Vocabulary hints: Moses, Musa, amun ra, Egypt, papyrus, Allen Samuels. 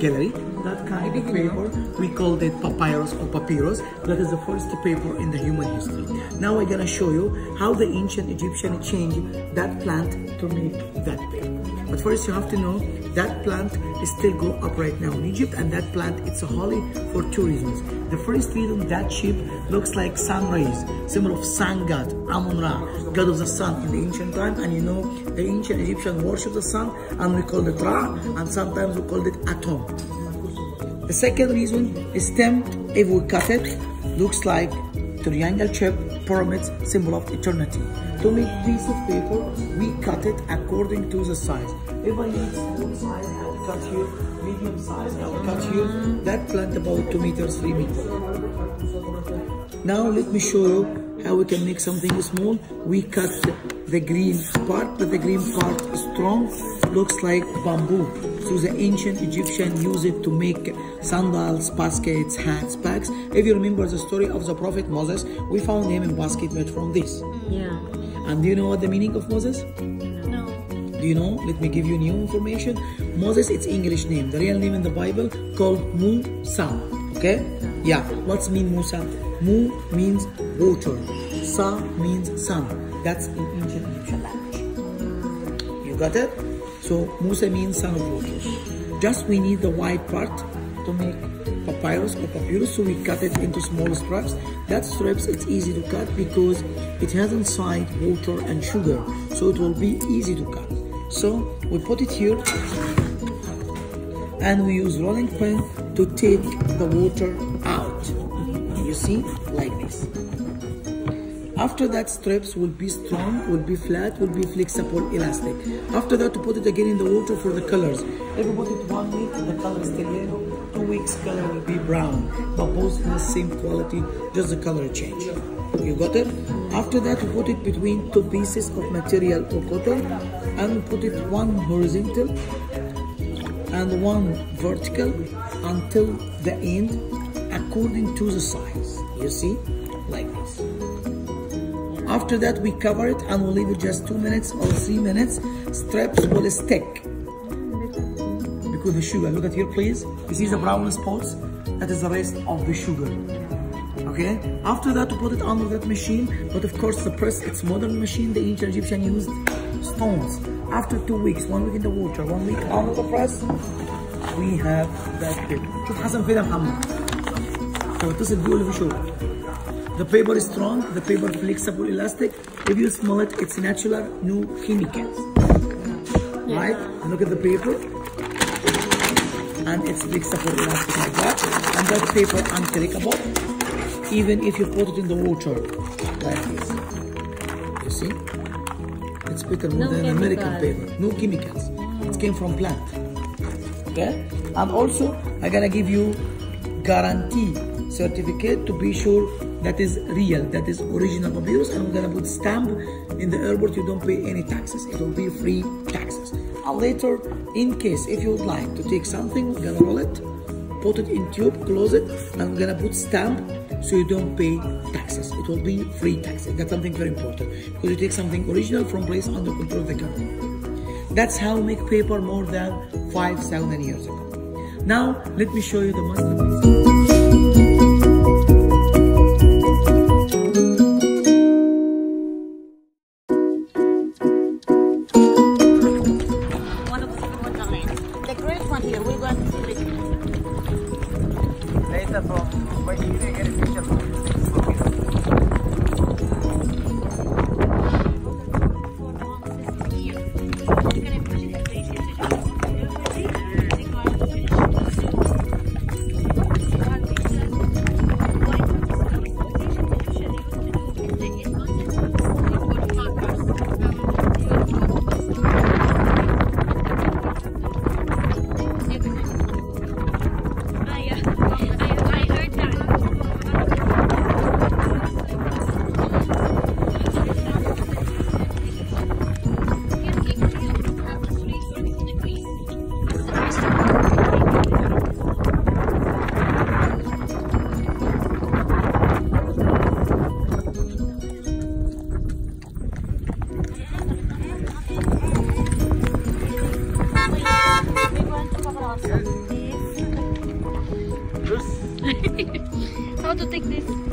gallery, that kind of paper. We called it papyrus or papyrus. That is the first paper in the human history. Now I'm gonna show you how the ancient Egyptian changed that plant to make that paper. But first you have to know that plant is still grow up right now in Egypt, and that plant it's a holy for two reasons. The first reason, that sheep looks like sun rays, symbol of sun god, Amun Ra, god of the sun in the ancient time. And you know, the ancient Egyptian worship the sun, and we call it Ra, and sometimes we call it Atom. The second reason, stem, if we cut it, looks like triangle shape, pyramids, symbol of eternity. To make piece of paper, we cut it according to the size. If I use small size, I will cut here. Medium size, I will cut here. That plant about 2 meters, 3 meters. Now let me show you how we can make something small. We cut the green part, but the green part is strong, looks like bamboo. So the ancient Egyptian used it to make sandals, baskets, hats, bags. If you remember the story of the prophet Moses, we found him in a basket made from this. Yeah. And do you know what the meaning of Moses? No. Do you know? Let me give you new information. Moses, it's English name. The real name in the Bible called Musa. Okay? Yeah. What's mean Musa? Mu means water. Sa means sun. That's in ancient Egyptian language. You got it? So Musa means son of water. Just we need the white part to make papyrus or papyrus, so we cut it into small strips. That strips it's easy to cut because it has inside water and sugar, so it will be easy to cut. So we put it here and we use rolling pin to take the water out. You see, like this. After that, strips will be strong, will be flat, will be flexible, elastic. After that, to put it again in the water for the colors. If you put it 1 week, the color is still yellow. 2 weeks, color will be brown. But both in the same quality, just the color change. You got it? After that, you put it between two pieces of material or cotton, and put it one horizontal and one vertical until the end, according to the size. You see? Like this. After that, we cover it and we'll leave it just 2 minutes or 3 minutes. Strips will stick because the sugar. Look at here, please. You see the brown spots? That is the rest of the sugar. Okay? After that, to put it under that machine. But of course, the press, it's modern machine. The ancient Egyptian used stones. After 2 weeks, 1 week in the water, 1 week under the press, we have that paper. So this is beautiful sugar. The paper is strong, the paper flexible, elastic. If you smell it, it's natural, no chemicals. Yeah. Right? Look at the paper. And it's flexible, elastic like that. And that paper unbreakable, even if you put it in the water, like this. You see? It's better than American paper. No chemicals. It came from plant. Okay? And also, I'm gonna give you guarantee certificate to be sure that is real, that is original papyrus, and I'm gonna put stamp in the airport. You don't pay any taxes, it will be free taxes. And later, in case if you would like to take something, we're gonna roll it, put it in tube, close it, and we're gonna put stamp so you don't pay taxes. It will be free taxes. That's something very important because you take something original from place under control of the government. That's how we make paper more than 5,000 years ago. Now, let me show you the masterpiece. like this.